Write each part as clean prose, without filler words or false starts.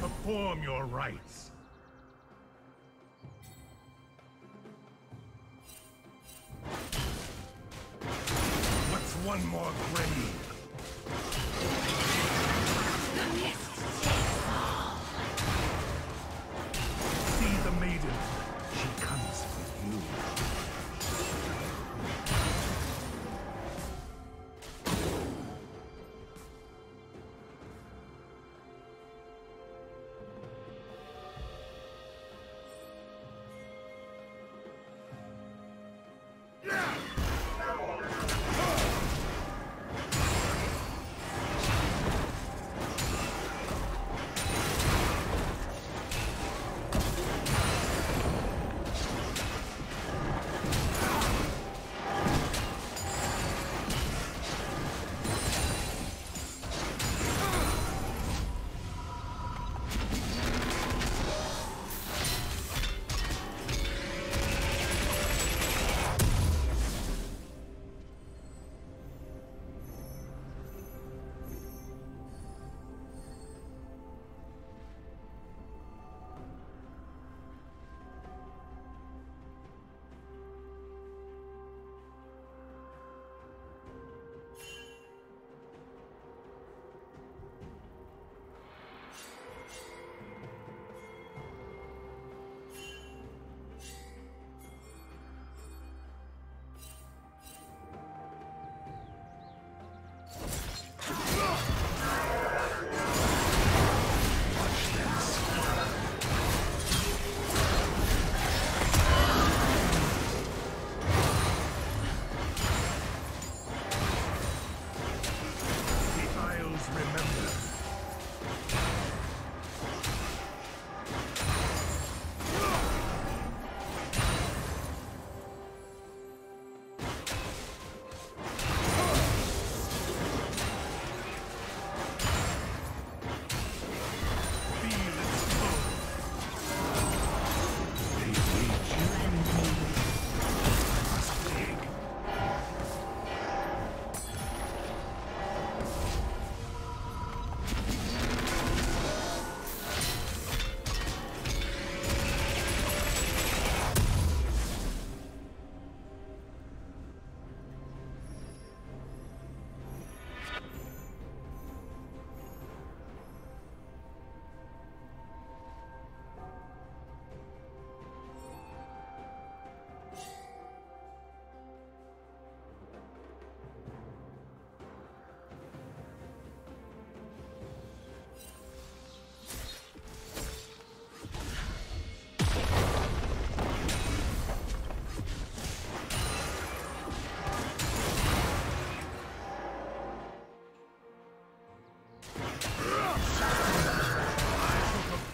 Perform your rights. What's one more grave? See the maiden. She comes with you.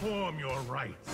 perform your rites.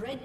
Red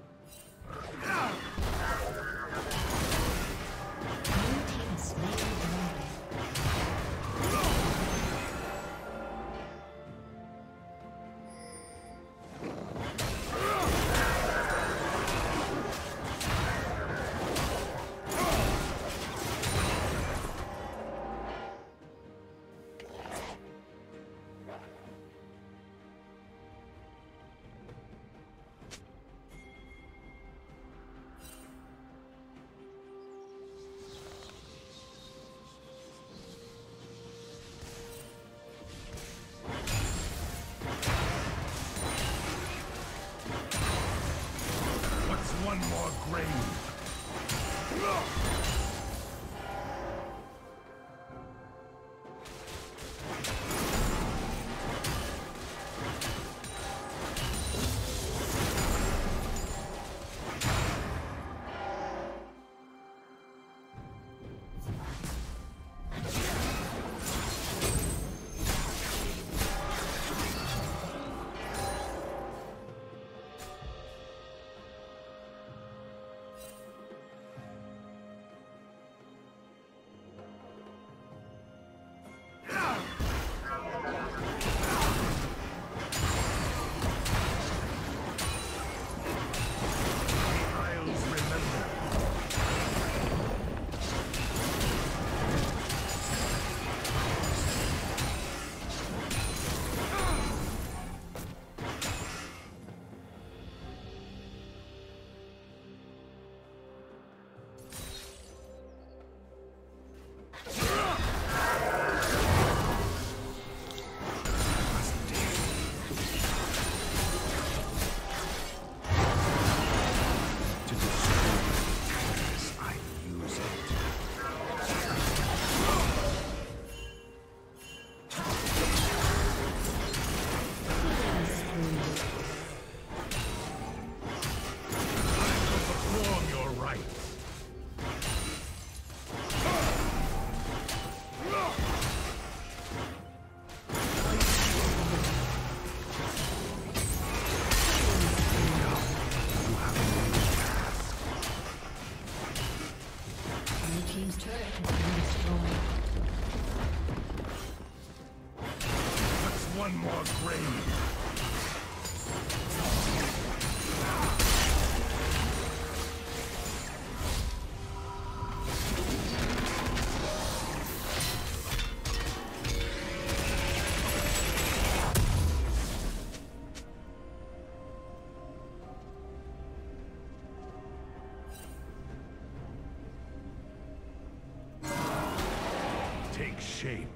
Shape.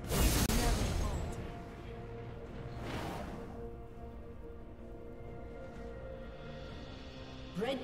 Red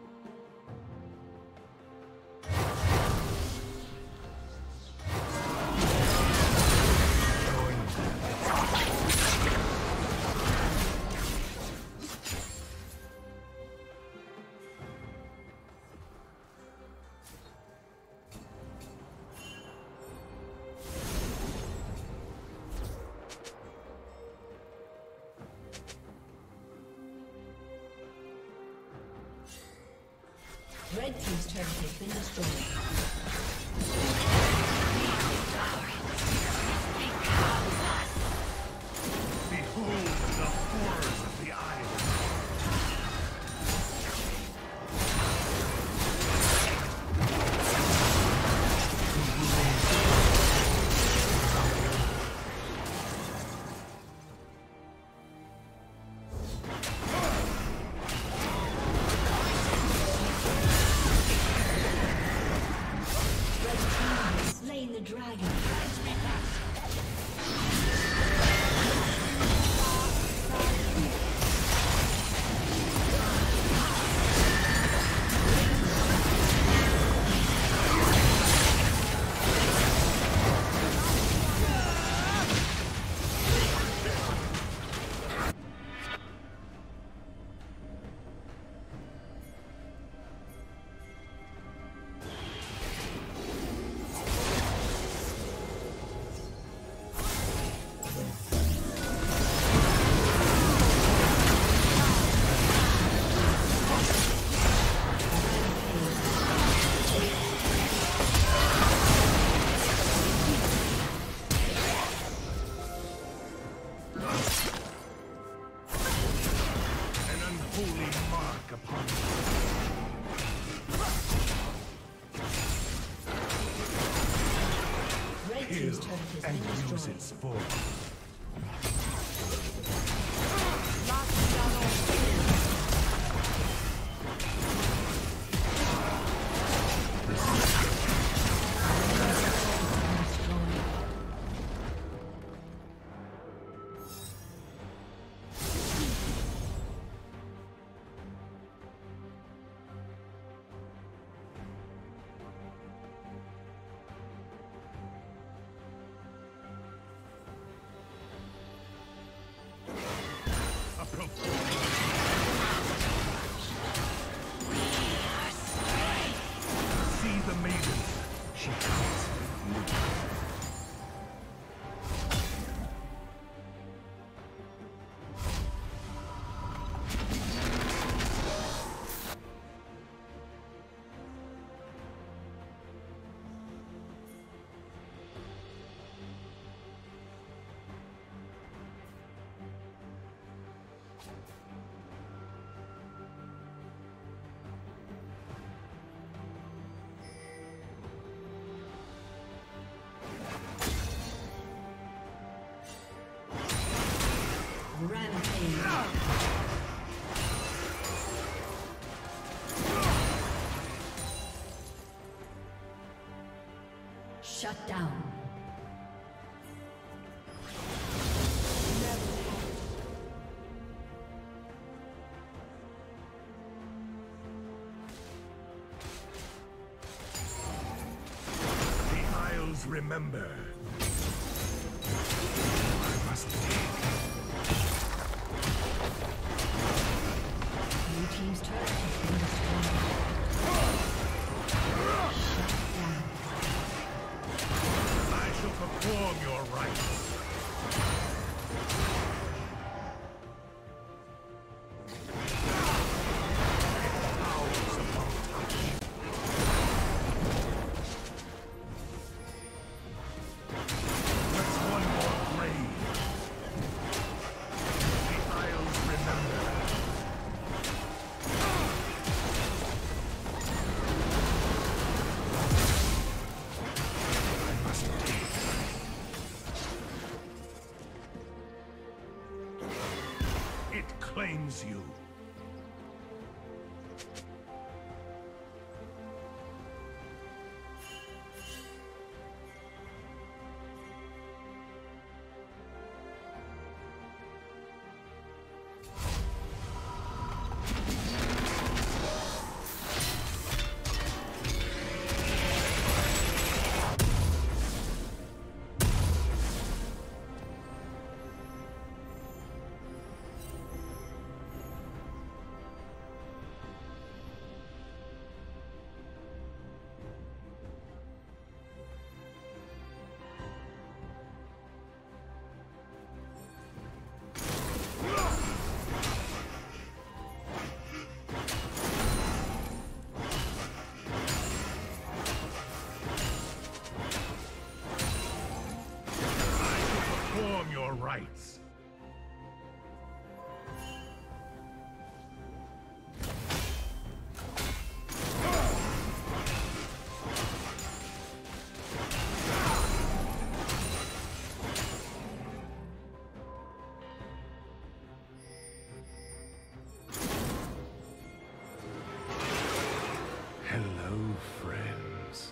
Red team's turret has been destroyed. And use its force. Shut down. The Isles remember. I must take. New team's turret has been destroyed. Perform your rights. Claims you. friends.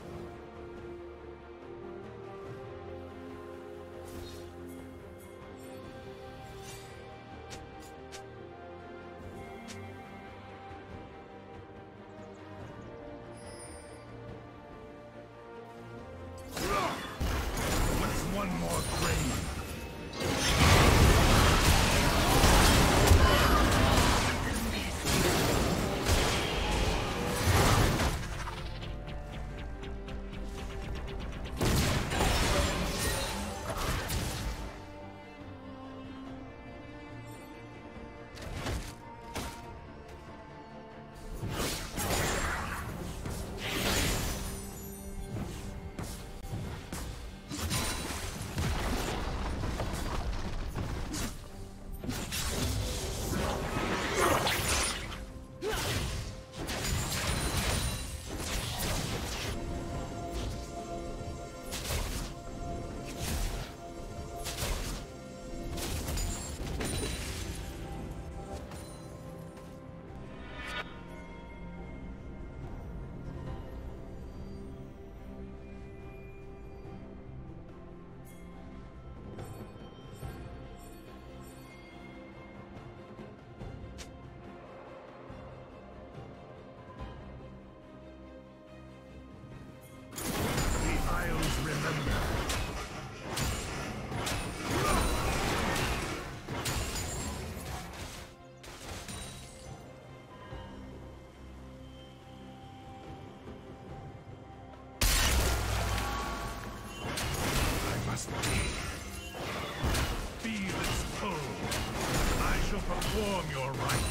Perform your right.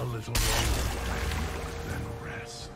A little longer, then rest.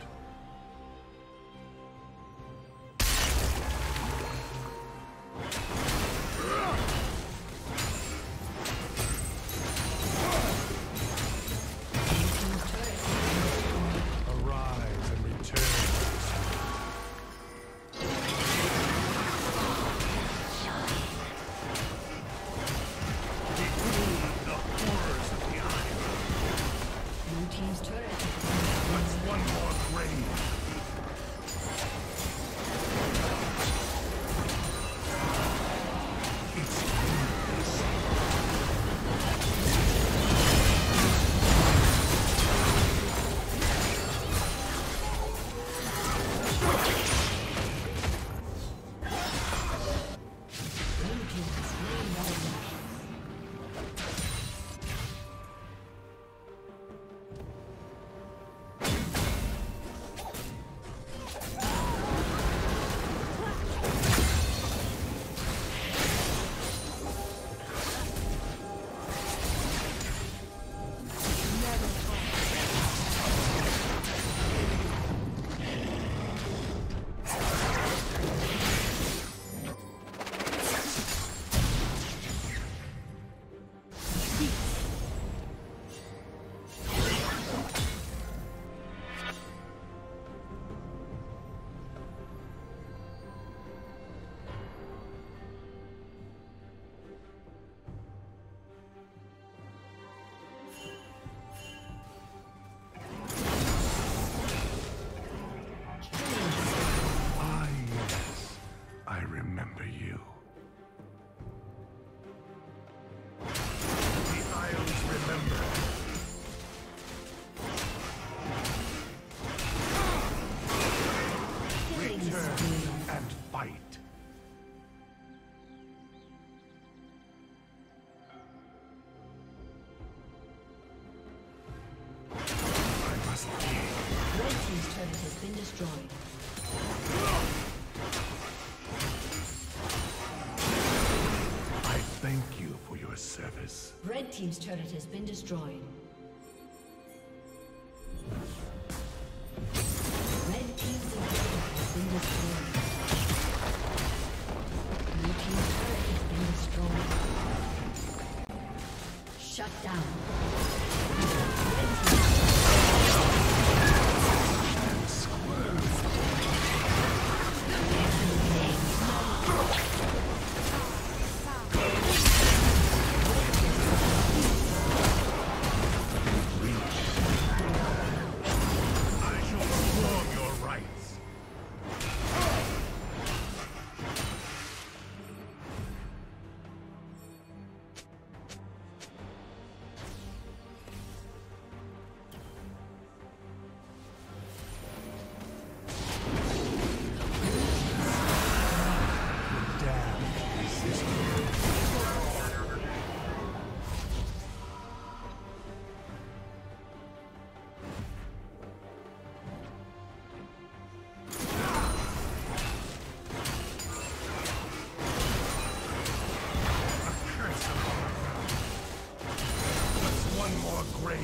Red team's turret has been destroyed. Red team's turret has been destroyed. Blue team's turret has been destroyed. Shut down. Red team's turret has been destroyed. grave.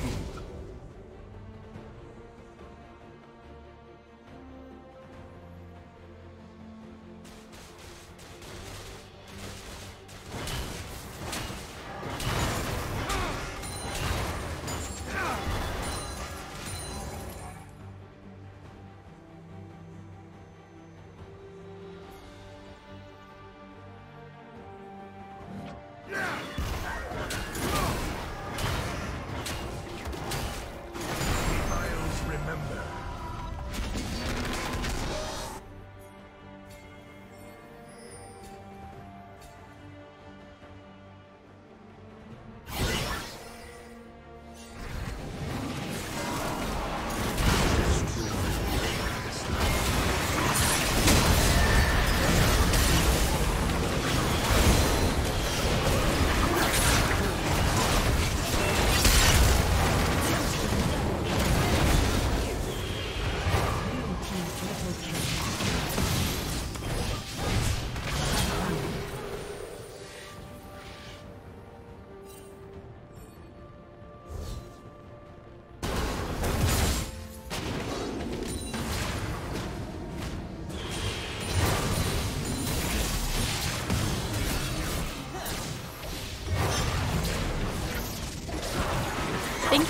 Thank